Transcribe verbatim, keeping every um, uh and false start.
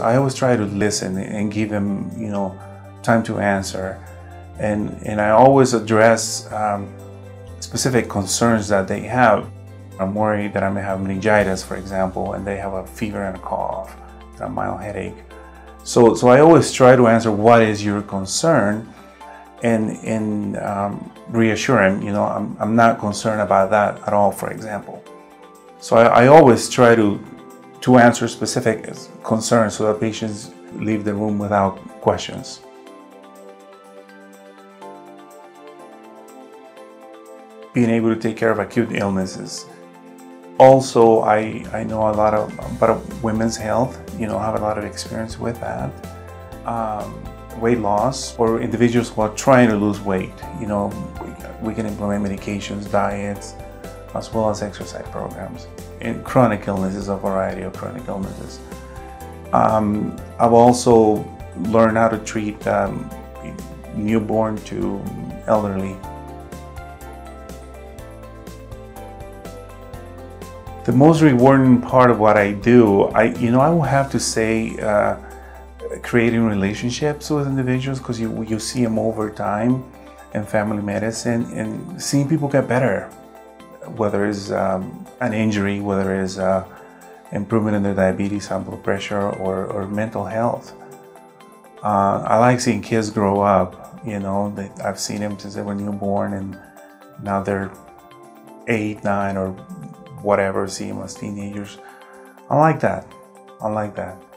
I always try to listen and give him, you know, time to answer, and and I always address um, specific concerns that they have. I'm worried that I may have meningitis, for example, and they have a fever and a cough, a mild headache. So so I always try to answer what is your concern, and and um, reassure him. You know, I'm I'm not concerned about that at all, for example. So I, I always try to. to answer specific concerns so that patients leave the room without questions. Being able to take care of acute illnesses. Also, I, I know a lot of, about women's health, you know, have a lot of experience with that. Um, weight loss, or individuals who are trying to lose weight, you know, we, we can implement medications, diets, as well as exercise programs. And chronic illnesses, a variety of chronic illnesses. Um, I've also learned how to treat um, newborn to elderly. The most rewarding part of what I do, I, you know, I will have to say uh, creating relationships with individuals, because you, you see them over time in family medicine, and seeing people get better. Whether it's um, an injury, whether it's uh, improvement in their diabetes, high blood pressure, or, or mental health. Uh, I like seeing kids grow up, you know, they, I've seen them since they were newborn, and now they're eight, nine, or whatever, see them as teenagers. I like that, I like that.